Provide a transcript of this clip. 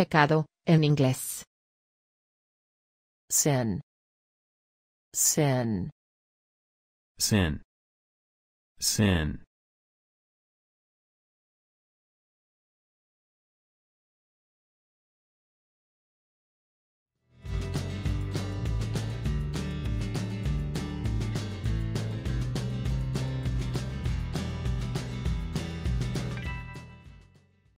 Pecado, en inglés. Sin. Sin. Sin. Sin.